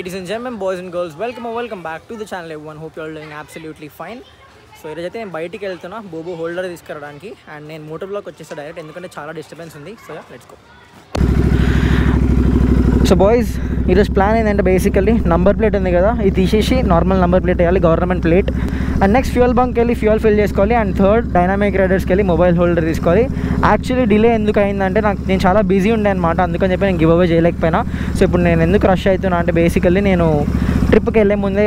Ladies and gentlemen, boys and girls, welcome or welcome back to the channel everyone. Hope you all doing absolutely fine. So ఈరోజైతే నేను బయటికి వెళ్తున్నా Bobo holder తీసుకురావడానికి and నేను motor block వచ్చేసా direct ఎందుకంటే చాలా డిస్టర్బెన్స్ ఉంది. So let's go. So boys ఈరోజు ప్లాన్ ఏంటంటే బేసికల్లీ నంబర్ ప్లేట్ ఉంది కదా ఇది తీసేసి నార్మల్ నంబర్ ప్లేట్ వేయాలి government plate and next fuel bunk వెళ్ళి ఫ్యూయల్ ఫిల్ చేసుకోవాలి అండ్ థర్డ్ డైనామిక్ రైడర్స్కి వెళ్ళి మొబైల్ హోల్డర్ తీసుకోవాలి. యాక్చువల్లీ డిలే ఎందుకు అయిందంటే నేను చాలా బిజీ ఉండే అనమాట అందుకని చెప్పి నేను గివ్ అవే చేయలేకపోయినా. సో ఇప్పుడు నేను ఎందుకు రష్ అవుతున్నా అంటే బేసికల్లీ నేను ట్రిప్కి వెళ్ళే ముందే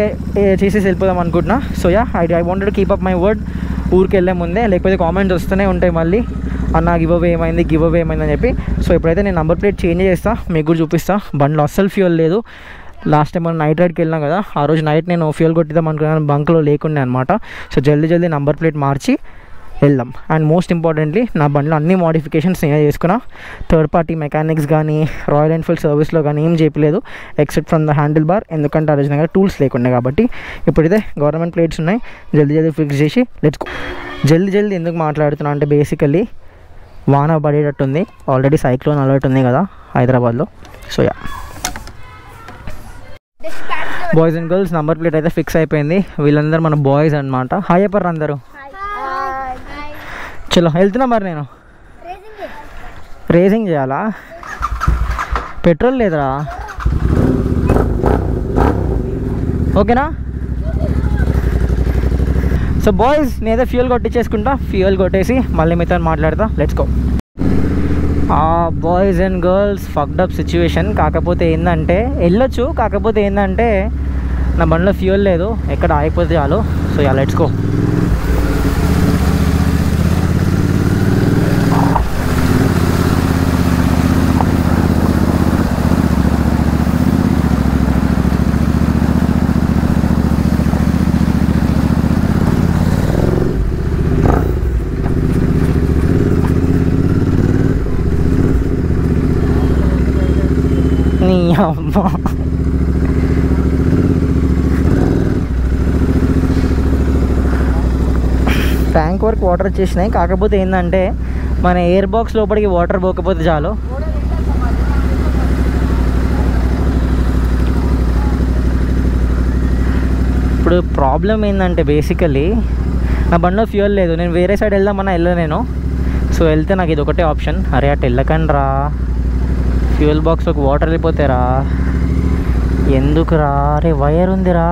చేసేసి వెళ్ళిపోదాం అనుకుంటున్నా. So yeah I wanted to keep up my word ఊరికి వెళ్ళే ముందే లేకపోతే కామెంట్స్ వస్తూనే ఉంటాయి మళ్ళీ అన్న గివ్ అవే ఏమైంది అని చెప్పి. సో ఇప్పుడైతే నేను నంబర్ ప్లేట్ చేంజ్ చేస్తా మీకు కూడా చూపిస్తా. బండ్లో అస్సలు ఫ్యూయల్ లేదు. లాస్ట్ టైం మనం నైట్ రైడ్కి వెళ్ళాం కదా ఆ రోజు నైట్ నేను ఫ్యూయల్ కొట్టిద్దాం అనుకున్నాను బంక్లో లేకుండా అనమాట. సో జల్దీ నంబర్ ప్లేట్ మార్చి వెళ్దాం అండ్ మోస్ట్ ఇంపార్టెంట్లీ నా బండ్లో అన్ని మోడిఫికేషన్స్ నేనే చేసుకున్నా. థర్డ్ పార్టీ మెకానిక్స్ కానీ రాయల్ ఎన్ఫీల్డ్ సర్వీస్లో కానీ ఏం చేయలేదు except from the handle bar ఎందుకంటే అరిజినల్గా టూల్స్ లేకుండా కాబట్టి. ఇప్పుడైతే గవర్నమెంట్ ప్లేట్స్ ఉన్నాయి జల్దీ ఫిక్స్ చేసి లెట్స్ గో. జల్దీ ఎందుకు మాట్లాడుతున్నా అంటే బేసికల్లీ వాన పడేటట్టుంది ఆల్రెడీ సైక్లోన్ అలర్ట్ ఉంది కదా హైదరాబాద్లో. So yeah boys and girls number plate అయితే ఫిక్స్ అయిపోయింది. వీళ్ళందరూ మన బాయ్స్ అనమాట. హాయ్ చెప్పరు అందరూ. చలో వెళ్తున్నా మరి నేను రేసింగ్ చేయాలా పెట్రోల్ లేదురా ఓకేనా. సో బాయ్స్ నేనైతే ఫ్యూయల్ కొట్టించేసుకుంటా ఫ్యూయల్ కొట్టేసి మళ్ళీ మీతో మాట్లాడతా let's go. Boys and girls fucked up situation కాకపోతే ఏంటంటే వెళ్ళొచ్చు కాకపోతే ఏంటంటే నా బండిలో ఫ్యూయల్ లేదు ఎక్కడ ఆగిపోతే చాలు. So yeah let's go. Tank వరకు వాటర్ వచ్చేసినాయి కాకపోతే ఏంటంటే మన ఎయిర్ బాక్స్ లోపలికి వాటర్ పోకపోతే చాలు. ఇప్పుడు ప్రాబ్లం ఏంటంటే బేసికలీ నా బండిలో ఫ్యూయల్ లేదు నేను వేరే సైడ్ వెళ్దామన్నా వెళ్ళను నేను. సో వెళ్తే నాకు ఇది ఒకటే ఆప్షన్ అరే అటు వెళ్ళకండి రా ఫ్యూయల్ బాక్స్లోకి వాటర్ వెళ్ళిపోతారా ఎందుకురా అరే వైర్ ఉందిరా.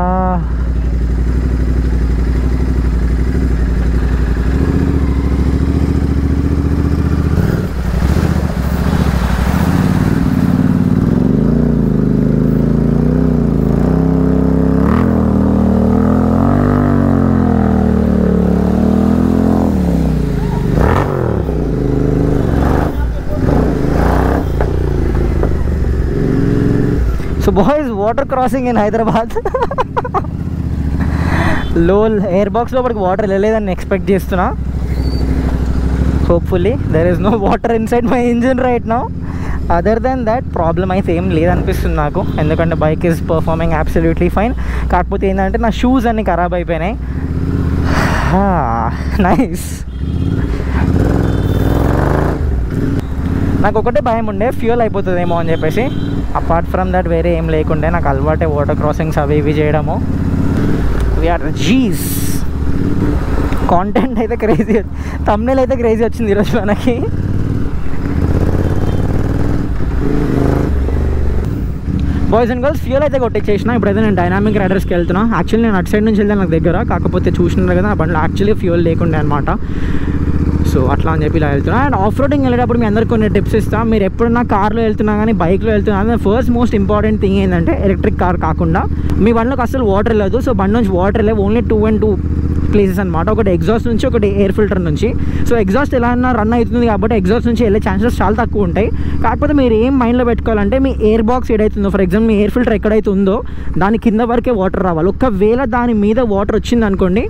So boys, water crossing in Hyderabad. Lol, airbox lo padiki water leledan expect chestuna. Hopefully there is no water inside my engine right now. Other than that problem అయితే ఏం లేదనిపిస్తుంది నాకు ఎందుకంటే bike is performing absolutely fine. కాకపోతే ఏంటంటే నా shoes అన్ని ఖరాబ్ అయిపోయినాయి. నైస్ నాకు ఒకటే భయం ఉండే ఫ్యూయల్ అయిపోతుందేమో అని చెప్పేసి. అపార్ట్ ఫ్రమ్ దట్ వేరే ఏం లేకుండే నాకు అలవాటే వాటర్ క్రాసింగ్స్ అవి ఇవి చేయడము. వీఆర్ జీస్ కాంటెంట్ అయితే క్రేజీ థంబ్నెయిల్ అయితే క్రేజీ వచ్చింది ఈరోజు మనకి. బాయ్స్ అండ్ గర్ల్స్ ఫ్యూయల్ అయితే కొట్టించేసిన ఇప్పుడైతే నేను డైనామిక్ రైడర్స్కి వెళ్తున్నా. యాక్చువల్లీ నేను అటు సైడ్ నుంచి వెళ్తాను నాకు దగ్గర కాకపోతే చూసినారు కదా బండ్లో యాక్చువల్లీ ఫ్యూయల్ లేకుండే అనమాట. సో అట్లా అని చెప్పి ఇలా వెళ్తున్నా అండ్ ఆఫ్ రోడింగ్ వెళ్ళేటప్పుడు మీ అందరికీ కొన్ని టిప్స్ ఇస్తాను. మీరు ఎప్పుడన్నా కార్లో వెళ్తున్నా కానీ బైక్లో వెళ్తున్నా ఫస్ట్ మోస్ట్ ఇంపార్టెంట్ థింగ్ ఏంటంటే ఎలక్ట్రిక్ కార్ కాకుండా మీ బండ్లోకి అసలు వాటర్ లేదు. సో బండి నుంచి వాటర్ లేవు ఓన్లీ 2 and 2 ప్లేసెస్ అనమాట ఒకటి ఎగ్జాస్ట్ నుంచి ఒకటి ఎయిర్ ఫిల్టర్ నుంచి. సో ఎగ్జాస్ట్ ఎలా అన్నా రన్ అవుతుంది కాబట్టి ఎగ్జాస్ట్ నుంచి వెళ్ళే ఛాన్సెస్ చాలా తక్కువ ఉంటాయి. కాకపోతే మీరు ఏం మైండ్లో పెట్టుకోవాలంటే మీ ఎయిర్ బాక్స్ ఏదైతుందో ఫర్ ఎగ్జాంపుల్ మీ ఎయిర్ ఫిల్టర్ ఎక్కడైతే ఉందో దాని కింద వరకే వాటర్ రావాలి. ఒకవేళ దాని మీద వాటర్ వచ్చిందనుకోండి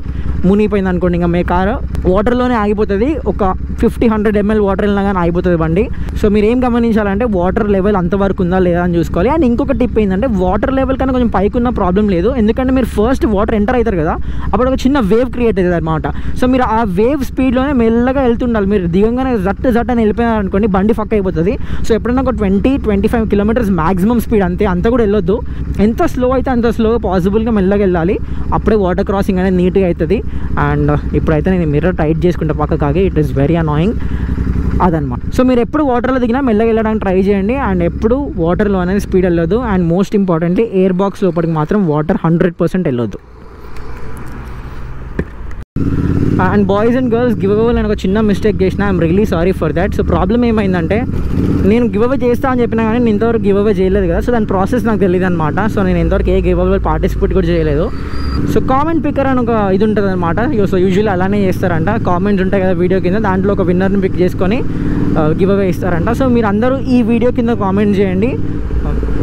మునిగిపోయిందనుకోండి ఇంకా మీ కార్ వాటర్లోనే ఆగిపోతుంది. ఒక 50-100 ml వాటర్ వెళ్ళినా కానీ ఆగిపోతుంది బండి. సో మీరు ఏం గమనించాలంటే వాటర్ లెవెల్ అంతవరకు ఉందా లేదా అని చూసుకోవాలి. అండ్ ఇంకొక టిప్ ఏంటంటే వాటర్ లెవెల్ కన్నా కొంచెం పైకి ఉన్న ప్రాబ్లం లేదు, ఎందుకంటే మీరు ఫస్ట్ వాటర్ ఎంటర్ అవుతారు కదా అప్పుడు ఒక చిన్న వేవ్ క్రియేట్ అవుతుంది అనమాట. సో మీరు ఆ వేవ్ స్పీడ్లోనే మెల్లగా వెళ్తుండాలి. మీరు దిగంగానే జట్టు జట్టు అని వెళ్ళిపోయారనుకోండి బండి ఫక్ అయిపోతుంది. సో ఎప్పుడైనా ఒక 20-25 కిలోమీటర్స్ మ్యాక్సిమం స్పీడ్, అంతే అంత కూడా వెళ్ళొద్దు. ఎంత స్లో అయితే అంత స్లో పాసిబుల్గా మెల్లగా వెళ్ళాలి, అప్పుడే వాటర్ క్రాసింగ్ అనేది నీట్గా అవుతుంది. అండ్ ఇప్పుడైతే నేను మిర్రర్ టైట్ చేసుకుంటా పక్కకు ఆగి, ఇట్ ఈస్ వెరీ అనాయింగ్ అదనమాట. సో మీరు ఎప్పుడు వాటర్లో దిగినా మెల్లగా వెళ్ళడానికి ట్రై చేయండి. అండ్ ఎప్పుడు వాటర్లో అనేది స్పీడ్ వెళ్ళొద్దు. And most importantly air box లోపలికి మాత్రం వాటర్ 100% వెళ్ళొద్దు. And boys and girls give away నేను ఒక చిన్న మిస్టేక్ చేసిన, I'm really sorry for that. So problem ఏమైందంటే నేను గివ్ అవే చేస్తా అని చెప్పినా కానీ నేను ఇంతవరకు గివ్ అవే చేయలేదు కదా, సో దాని ప్రాసెస్ నాకు తెలియదు అనమాట. సో నేను ఇంతవరకు ఏ గివ్ అవే పార్టిసిపేట్ కూడా చేయలేదు. సో కామెంట్ పిక్కర్ అని ఒక ఇది ఉంటుంది అనమాట. సో యూజువల్లీ అలానే చేస్తారంట, కామెంట్స్ ఉంటాయి కదా వీడియో కింద, దాంట్లో ఒక విన్నర్ని పిక్ చేసుకొని గివ్ అవే ఇస్తారంట. సో మీరు అందరూ ఈ వీడియో కింద కామెంట్ చేయండి,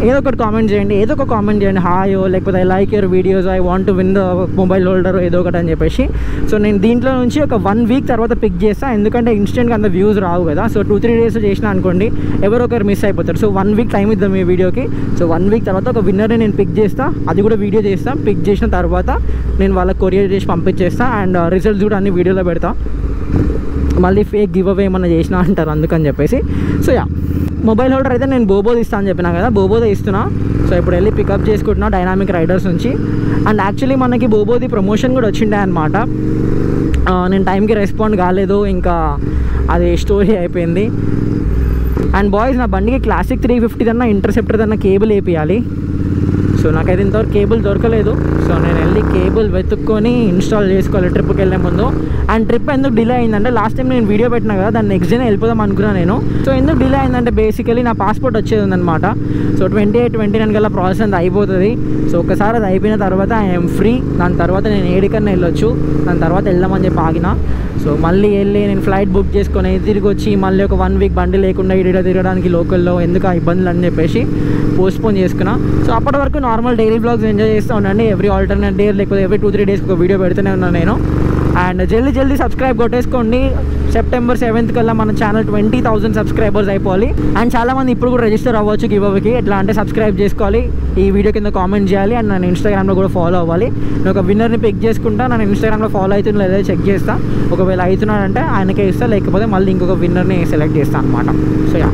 ఏదో ఒకటి కామెంట్ చేయండి, ఏదో ఒక కామెంట్ చేయండి, హాయో లేకపోతే I like your videos, I want to win the mobile holder, ఏదో ఒకటి అని చెప్పేసి. సో నేను దీంట్లో నుంచి ఒక 1 వీక్ తర్వాత పిక్ చేస్తాను, ఎందుకంటే ఇన్స్టెంట్గా అంత వ్యూస్ రావు కదా. సో 2-3 డేస్ చేసినా అనుకోండి ఎవరో ఒకరు మిస్ అయిపోతారు. సో 1 వీక్ టైం ఇద్దాం ఈ వీడియోకి. సో 1 వీక్ తర్వాత ఒక విన్నర్ని నేను పిక్ చేస్తాను, అది కూడా వీడియో చేస్తాను. పిక్ చేసిన తర్వాత నేను వాళ్ళకి కొరియర్ చేసి పంపించేస్తాను. అండ్ రిజల్ట్స్ కూడా అన్ని వీడియోలో పెడతాను. మళ్ళీ ఫేక్ గివ్ అవే ఏమన్నా చేసినా అంటారు, అందుకని చెప్పేసి. సో యా మొబైల్ హోల్డర్ అయితే నేను బోబోది ఇస్తాను అని చెప్పినా కదా, బోబోదే ఇస్తున్నా. సో ఇప్పుడు వెళ్ళి పికప్ చేసుకుంటున్నా డైనామిక్ రైడర్స్ నుంచి. అండ్ యాక్చువల్లీ మనకి బోబోది ప్రమోషన్ కూడా వచ్చిండే అనమాట. నేను టైంకి రెస్పాండ్ కాలేదు, ఇంకా అది స్టోరీ అయిపోయింది. అండ్ బాయ్స్ నా బండికి క్లాసిక్ 350 ఇంటర్సెప్టర్ అన్న కేబుల్ వేపియాలి. సో నాకైతే ఇంతవరకు కేబుల్ దొరకలేదు. సో నేను వెళ్ళి కేబుల్ వెతుక్కొని ఇన్స్టాల్ చేసుకోవాలి ట్రిప్కి వెళ్ళే ముందు. అండ్ ట్రిప్ ఎందుకు డిలే అయిందంటే లాస్ట్ టైం నేను వీడియో పెట్టినా కదా, దాన్ని నెక్స్ట్ డేనే వెళ్ళిపోదాం అనుకున్నాను నేను. సో ఎందుకు డిలే అయిందంటే బేసికలీ నా పాస్పోర్ట్ వచ్చేది ఉందన్నమాట. సో 28-29 కల్లా ప్రాసెస్ అంతా అయిపోతుంది. సో ఒకసారి అది అయిపోయిన తర్వాత ఐఎమ్ ఫ్రీ, దాని తర్వాత నేను ఏడికన్నా వెళ్ళొచ్చు, దాని తర్వాత వెళ్దామని చెప్పి ఆగిన. సో మళ్ళీ వెళ్ళి నేను ఫ్లైట్ బుక్ చేసుకొని తిరిగి వచ్చి మళ్ళీ ఒక 1 వీక్ బండి లేకుండా ఇడ తిరగడానికి లోకల్లో ఎందుకు ఆ ఇబ్బందులు అని చెప్పేసి పోస్ట్పోన్ చేసుకున్నా. సో అప్పటి వరకు నార్మల్ డైలీ బ్లాగ్స్ ఎంజాయ్ చేస్తూ ఉండండి. ఎవ్రీ ఆల్టర్నేట్ డే లేకపోతే ఎవ్రీ 2-3 డేస్కి ఒక వీడియో పెడుతూనే ఉన్నాను నేను. అండ్ జల్దీ జల్దీ సబ్స్క్రైబ్ కొట్టేసుకోండి. సెప్టెంబర్ 7 కల్లా మన ఛానల్ 20,000 సబ్స్క్రైబర్స్ అయిపోవాలి. అండ్ చాలామంది ఇప్పుడు కూడా రిజిస్టర్ అవ్వచ్చు గివ్ అవేకి. ఎట్లా అంటే సబ్స్క్రైబ్ చేసుకోవాలి, ఈ వీడియో కింద కామెంట్ చేయాలి, అండ్ నన్ను ఇన్స్టాగ్రామ్లో కూడా ఫాలో అవ్వాలి. నేను ఒక విన్నర్ని పిక్ చేసుకుంటా, నన్ను ఇన్స్టాగ్రామ్లో ఫాలో అవుతున్నా లేదా చెక్ చేస్తాను. ఒకవేళ అవుతున్నాడంటే ఆయనకే ఇస్తాను, లేకపోతే మళ్ళీ ఇంకొక విన్నర్ని సెలెక్ట్ చేస్తాను అనమాట. So yeah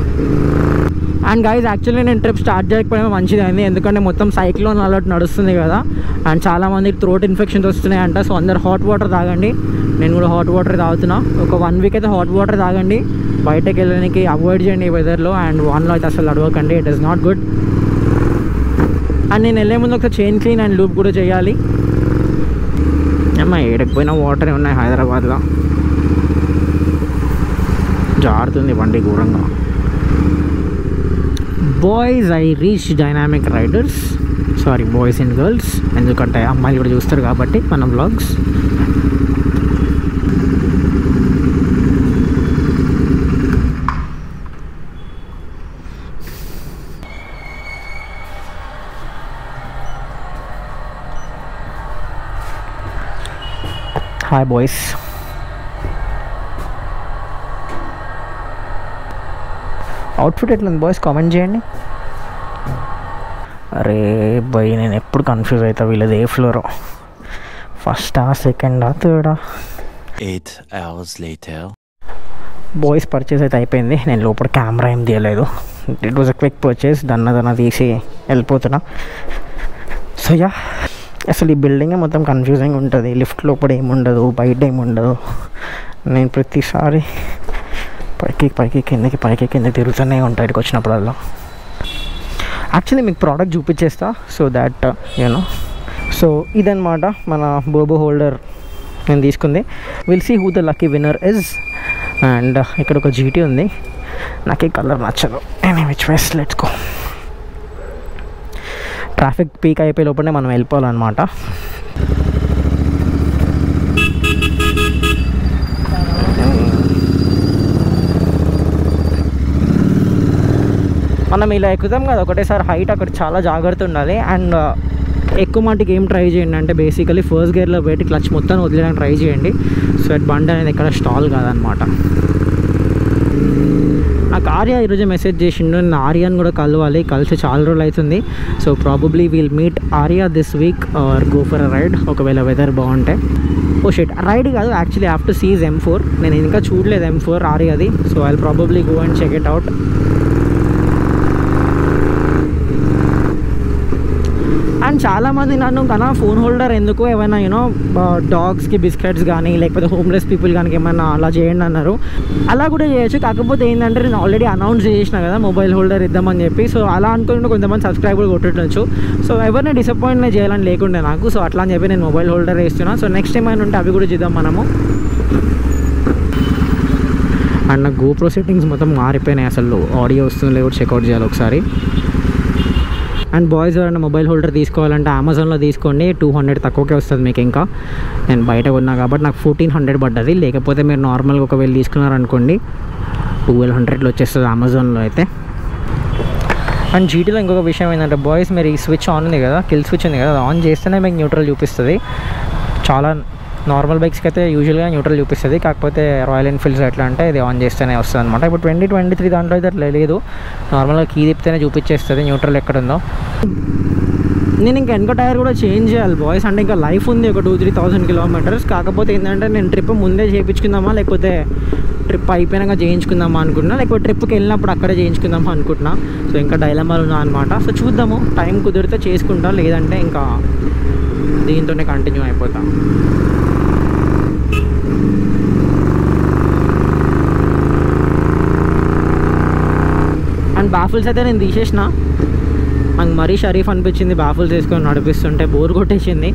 and guys actually నేను ట్రిప్ స్టార్ట్ చేయకపోయినా మంచిదైంది, ఎందుకంటే మొత్తం సైక్లోన్ అలర్ట్ నడుస్తుంది కదా. అండ్ చాలామంది థ్రోట్ ఇన్ఫెక్షన్స్ వస్తున్నాయంట. సో అందరు హాట్ వాటర్ తాగండి, నేను కూడా హాట్ వాటర్ తాగుతున్నా. ఒక 1 వీక్ అయితే హాట్ వాటర్ తాగండి, బయటకు వెళ్ళడానికి అవాయిడ్ చేయండి ఈ వెదర్లో. అండ్ వాన్లో అయితే అసలు అడవకండి, it is not good. And నేను వెళ్ళే ముందు ఒక చైన్ క్లీన్ అండ్ లూప్ కూడా చేయాలి. అమ్మా ఏడకపోయినా వాటరే ఉన్నాయి హైదరాబాద్లో, జారుతుంది బండి ఘోరంగా. Boys I reach dynamic riders, sorry boys and girls, ఎందుకంటే అమ్మాయిలు కూడా చూస్తారు కాబట్టి మన బ్లాగ్స్. హాయ్ బాయ్స్, అవుట్ఫిట్ ఎట్లా ఉంది బాయ్స్ కామెంట్ చేయండి. అరే బాయ్ నేను ఎప్పుడు కన్ఫ్యూజ్ అవుతా వీళ్ళది ఏ ఫ్లోరో, ఫస్టా సెకండా థర్డా. 8 hours later బాయ్స్ పర్చేస్ అయితే అయిపోయింది. నేను లోపల కెమెరా ఏం తీయలేదు, it was a quick purchase, దన్న తీసి వెళ్ళిపోతున్నా. సో యా అసలు ఈ బిల్డింగే మొత్తం కన్ఫ్యూజింగ్ ఉంటుంది, లిఫ్ట్ లోపల ఏముండదు, బయట ఏముండదు. నేను ప్రతిసారి పైకి కిందకి తిరుగుతూనే ఉంటాయి ఇక్కడికి వచ్చినప్పుడల్లా. యాక్చువల్లీ మీకు ప్రోడక్ట్ చూపించేస్తా, సో దాట్ యూనో. సో ఇదన్నమాట మన బోబో హోల్డర్ నేను తీసుకుంది. Will see who the lucky winner is. And ఇక్కడ ఒక జీటీ ఉంది, నాకు ఈ కలర్ నచ్చదు, నేను which ways let's go. Traffic peak అయిపోయే లోపలనే మనం వెళ్ళిపోవాలన్నమాట. మనం ఇలా ఎక్కుతాం కదా ఒకటేసారి హైట్, అక్కడ చాలా జాగ్రత్త ఉండాలి. అండ్ ఎక్కువ మటుకు ఏం ట్రై చేయండి అంటే బేసికలీ ఫస్ట్ గేర్లో పెట్టి క్లచ్ మొత్తం వదిలేయడానికి ట్రై చేయండి. సో అట్ బండి అనేది ఇక్కడ స్టాల్ కాదనమాట. నాకు ఆర్య ఈరోజు మెసేజ్ చేసిండు, నేను ఆర్యాని కూడా కలవాలి, కలిసి చాలా రోజులు అవుతుంది. So probably we'll meet Arya this week or go for a ride ఒకవేళ వెదర్ బాగుంటే. ఓ షెట్ రైడ్ కాదు actually have to seize M4, నేను ఇంకా చూడలేదు M4 ఆర్యాది. So I will probably go and check it out. And చాలామంది నన్ను కన్నా ఫోన్ హోల్డర్ ఎందుకు ఏమైనా యూనో డాగ్స్కి బిస్కెట్స్ కానీ లేకపోతే హోమ్లెస్ పీపుల్ కానీ ఏమైనా అలా చేయండి అన్నారు. అలా కూడా చేయొచ్చు, కాకపోతే ఏంటంటే నేను ఆల్రెడీ అనౌన్స్ చేసిన కదా మొబైల్ హోల్డర్ ఇద్దామని చెప్పి. సో అలా అనుకుంటే కొంతమంది సబ్స్క్రైబర్ కొట్టచ్చు, సో ఎవరిని డిసప్పాయింట్మెంట్ చేయాలని లేకుండా నాకు. సో అట్లా అని చెప్పి నేను మొబైల్ హోల్డర్ వేస్తున్నాను. సో నెక్స్ట్ టైం అయినా ఉంటే అవి కూడా చేద్దాం మనము. అండ్ నాకు గోప్రో సెట్టింగ్స్ మొత్తం మారిపోయినాయి, అసలు ఆడియో వస్తుంది లేకపోతే చెక్అవుట్ చేయాలి ఒకసారి. అండ్ బాయ్స్ ఎవరైనా మొబైల్ హోల్డర్ తీసుకోవాలంటే అమెజాన్లో తీసుకోండి, 200 తక్కువకే వస్తుంది మీకు. ఇంకా నేను బయట కొన్నా కాబట్టి నాకు 1400 పడ్డది, లేకపోతే మీరు నార్మల్గా ఒకవేళ తీసుకున్నారనుకోండి 1200లో వచ్చేస్తుంది అమెజాన్లో అయితే. అండ్ జీటీలో ఇంకొక విషయం ఏంటంటే బాయ్స్ మీరు ఈ స్విచ్ ఆన్ ఉంది కదా, కిల్ స్విచ్ ఉంది కదా, అది ఆన్ చేస్తేనే మీకు న్యూట్రల్ చూపిస్తుంది. చాలా నార్మల్ బైక్స్కి అయితే యూజువల్గా న్యూట్రల్ చూపిస్తుంది, కాకపోతే రాయల్ ఎన్ఫీల్డ్స్ ఎట్లా అంటే ఇది ఆన్ చేస్తేనే వస్తుంది అనమాట. ఇప్పుడు 2023 దాంట్లో అయితే అట్లా లేదు, నార్మల్గా కీ తిప్పితేనే చూపించేస్తుంది న్యూట్రల్ ఎక్కడుందో. నేను ఇంకా వెనక టైర్ కూడా చేంజ్ చేయాలి బాయ్స్, అంటే ఇంకా లైఫ్ ఉంది ఒక 2-3000 కిలోమీటర్స్. కాకపోతే ఏంటంటే నేను ట్రిప్ ముందే చేయించుకుందామా లేకపోతే ట్రిప్ అయిపోయినాక చేయించుకుందామా అనుకుంటున్నా, లేకపోతే ట్రిప్కి వెళ్ళినప్పుడు అక్కడే చేయించుకుందామా అనుకుంటున్నా. సో ఇంకా డైలమాలు ఉన్నా అనమాట. సో చూద్దాము, టైం కుదిరితే చేసుకుంటా, లేదంటే ఇంకా దీంతోనే కంటిన్యూ అయిపోతాం. బాఫుల్స్ అయితే నేను తీసేసిన, నాకు మరీ షరీఫ్ అనిపించింది బాఫుల్స్ వేసుకొని నడిపిస్తుంటే, బోర్ కొట్టేసింది.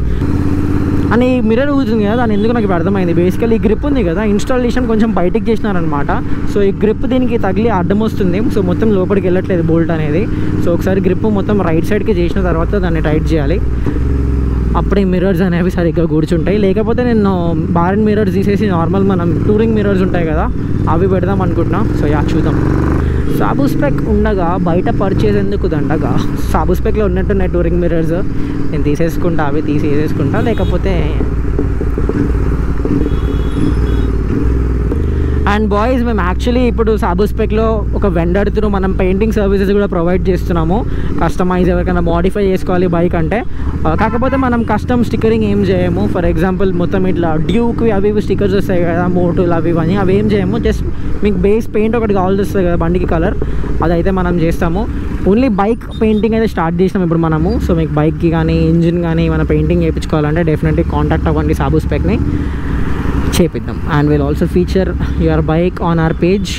అని మిర్రర్ ఊతుంది కదా దాని ఎందుకు నాకు ఇప్పుడు అర్థమైంది. బేసికల్ ఈ గ్రిప్ ఉంది కదా, ఇన్స్టాల్ చేసిన కొంచెం బయటికి చేసినారనమాట. సో ఈ గ్రిప్ దీనికి తగిలి అడ్డం వస్తుంది, సో మొత్తం లోపలికి వెళ్ళట్లేదు బోల్ట్ అనేది. సో ఒకసారి గ్రిప్ మొత్తం రైట్ సైడ్కి చేసిన తర్వాత దాన్ని టైట్ చేయాలి, అప్పుడే మిర్రర్స్ అనేవి సరిగ్గా కూర్చుంటాయి. లేకపోతే నేను బారెన్ మిర్రర్స్ తీసేసి నార్మల్ మనం టూరింగ్ మిర్రర్స్ ఉంటాయి కదా అవి పెడదాం అనుకుంటున్నాం. సో యా చూద్దాం. సాబుస్పెక్ ఉండగా బయట పర్చేజ్ ఎందుకు దండగా, సాబుస్పెక్లో ఉన్నట్టున్నాయి టూరింగ్ మిర్రర్స్, నేను తీసేసుకుంటా అవి తీసేసుకుంటా. లేకపోతే అండ్ బాయ్స్ మేము యాక్చువల్లీ ఇప్పుడు సాబుస్పెక్లో ఒక వెండర్ త్రూ మనం పెయింటింగ్ సర్వీసెస్ కూడా ప్రొవైడ్ చేస్తున్నాము. కస్టమైజ్ ఎవరికైనా మోడిఫై చేసుకోవాలి బైక్ అంటే, కాకపోతే మనం కస్టమ్ స్టిక్కరింగ్ ఏం చేయము. ఫర్ ఎగ్జాంపుల్ మొత్తం ఇట్లా డ్యూక్వి అవి ఇవి స్టిక్కర్స్ వస్తాయి కదా, మోటులు అవి ఇవన్నీ అవి ఏం చేయము. జస్ట్ మీకు బేస్ పెయింట్ ఒకటి కావాల్సి వస్తుంది కదా బండికి కలర్, అదైతే మనం చేస్తాము. ఓన్లీ బైక్ పెయింటింగ్ అయితే స్టార్ట్ చేసినాం ఇప్పుడు మనము. సో మీకు బైక్కి కానీ ఇంజిన్ కానీ ఏమైనా పెయింటింగ్ చేయించుకోవాలంటే డెఫినెట్లీ కాంటాక్ట్ అవ్వండి సాబుస్పెక్ని, చేపిద్దాం. And will also feature your bike on our page.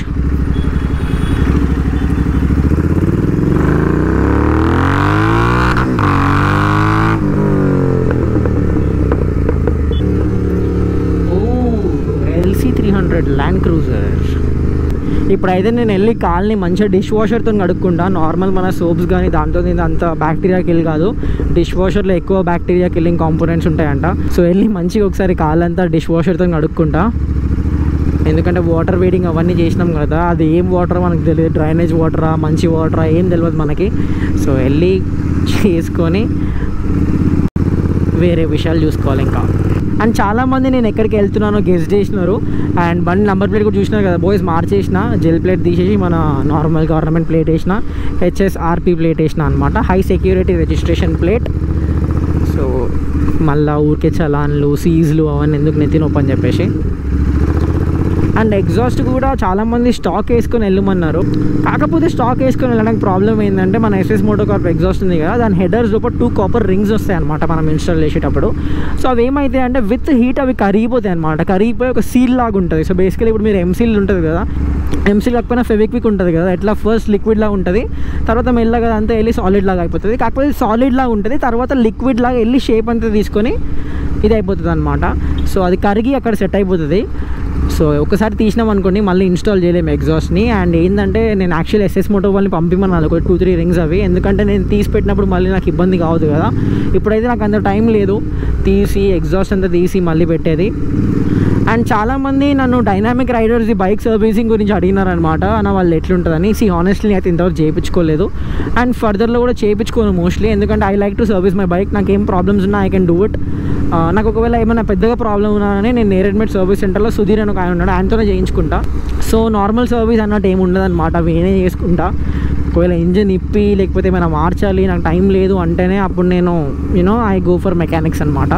LC 300 land cruiser. ఇప్పుడైతే నేను వెళ్ళి కాల్ని మంచిగా డిష్ వాషర్తో కడుక్కుంటా. నార్మల్ మన సోప్స్ కానీ దాంతో అంత బ్యాక్టీరియా కిల్ కాదు, డిష్ వాషర్లో ఎక్కువ బ్యాక్టీరియా కిల్లింగ్ కాంపోనెంట్స్ ఉంటాయంట. సో వెళ్ళి మంచిగా ఒకసారి కాళ్ళంతా డిష్ వాషర్తో కడుక్కుంటా, ఎందుకంటే వాటర్ వేడింగ్ అవన్నీ చేసినాం కదా, అది ఏం వాటర్ మనకు తెలియదు, డ్రైనేజ్ వాటరా మంచి వాటరా ఏం తెలియదు మనకి. సో వెళ్ళి చేసుకొని వేరే విషయాలు చూసుకోవాలి ఇంకా. అండ్ చాలామంది నేను ఎక్కడికి వెళ్తున్నానో గెస్ చేసినారు. అండ్ బండి నెంబర్ ప్లేట్ కూడా చూసినారు కదా బాయ్స్, మార్చేసిన జెల్ ప్లేట్ తీసేసి మన నార్మల్ గవర్నమెంట్ ప్లేట్ వేసిన, HSRP ప్లేట్ వేసిన అనమాట, high security registration plate. So మళ్ళీ ఊరికే చలాన్లు సీజ్లు అవన్నీ ఎందుకు నెత్తినొప్పని చెప్పేసి. అండ్ ఎగ్జాస్ట్ కూడా చాలామంది స్టాక్ వేసుకొని వెళ్ళమన్నారు, కాకపోతే స్టాక్ వేసుకొని వెళ్ళడానికి ప్రాబ్లం ఏంటంటే మన SS మోటోకార్ప్ ఎగ్జాస్ట్ ఉంది కదా దాని హెడర్స్ లోపల 2 కాపర్ రింగ్స్ వస్తాయి అనమాట మనం ఇన్స్టాల్ చేసేటప్పుడు. సో అవి ఏమైతాయి అంటే విత్ హీట్ అవి కరిగిపోతాయి అనమాట, కరిగిపోయి ఒక సీల్ లాగా ఉంటుంది. సో బేసికలీ ఇప్పుడు మీరు ఎంసీల్ ఉంటుంది కదా, ఎంసీల్ కాకపోయినా ఫెవిక్విక్ ఉంటుంది కదా, ఎట్లా ఫస్ట్ లిక్విడ్ లాగా ఉంటుంది, తర్వాత మెల్లగా అంతా వెళ్ళి సాలిడ్ లాగా అయిపోతుంది. కాకపోతే సాలిడ్ లాగా ఉంటుంది, తర్వాత లిక్విడ్ లాగా వెళ్ళి షేప్ అంతా తీసుకొని ఇది అయిపోతుంది అనమాట. సో అది కరిగి అక్కడ సెట్ అయిపోతుంది. సో ఒకసారి తీసినాం అనుకోండి మళ్ళీ ఇన్స్టాల్ చేయలేము ఎగ్జాస్ట్ని. అండ్ ఏంటంటే నేను యాక్చువల్లీ SS మోటో వాళ్ళని పంపిమన్నాను ఒక 2-3 రింగ్స్ అవి, ఎందుకంటే నేను తీసి పెట్టినప్పుడు మళ్ళీ నాకు ఇబ్బంది కావద్దు కదా. ఇప్పుడైతే నాకు అంత టైం లేదు తీసి ఎగ్జాస్ట్ అంతా తీసి మళ్ళీ పెట్టేది. అండ్ చాలామంది నన్ను dynamic riders the bike servicing గురించి అడిగినారనమాట. అన్న వాళ్ళు ఎట్లుంటుందని. సీ హానెస్ట్లీ అయితే ఇంతవరకు చేయించుకోలేదు అండ్ ఫర్దర్లో కూడా చేయించుకోను మోస్ట్లీ, ఎందుకంటే I like to service my bike. నాకు ఏం ప్రాబ్లమ్స్ ఉన్నా ఐ కెన్ డూ ఇట్. నాకు ఒకవేళ ఏమైనా పెద్దగా ప్రాబ్లం ఉన్నానని నేను నేరేడ్మెట్ సర్వీస్ సెంటర్లో సుధీర్ అని ఒక ఆయన ఉన్నాడు, ఆయనతోనే చేయించుకుంటా. సో నార్మల్ సర్వీస్ అన్నట్టు ఏమి ఉండదన్నమాట, నేనే చేసుకుంటా. ఒకవేళ ఇంజిన్ ఇప్పి లేకపోతే ఏమైనా మార్చాలి నాకు టైం లేదు అంటేనే అప్పుడు నేను you know I go for mechanics అనమాట.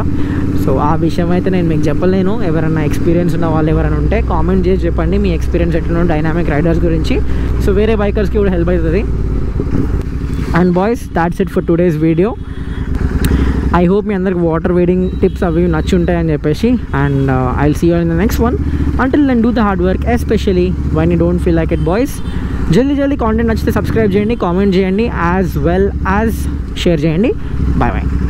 సో ఆ విషయం అయితే నేను మీకు చెప్పలేను. ఎవరైనా ఎక్స్పీరియన్స్ ఉన్న వాళ్ళు ఎవరైనా ఉంటే కామెంట్ చేసి చెప్పండి మీ ఎక్స్పీరియన్స్ ఎట్లా డైనామిక్ రైడర్స్ గురించి. సో వేరే బైకర్స్కి కూడా హెల్ప్ అవుతుంది. And boys, that's it for today's video. I hope మీ అందరికి వాటర్ వేడింగ్ టిప్స్ అవి నచ్చి ఉంటాయని చెప్పేసి. And I will see you in the next one. Until then do the hard work, especially when you don't feel like it boys. జల్దీ జల్దీ content నచ్చితే subscribe చేయండి, కామెంట్ చేయండి, యాజ్ వెల్ యాజ్ షేర్ చేయండి. Bye bye.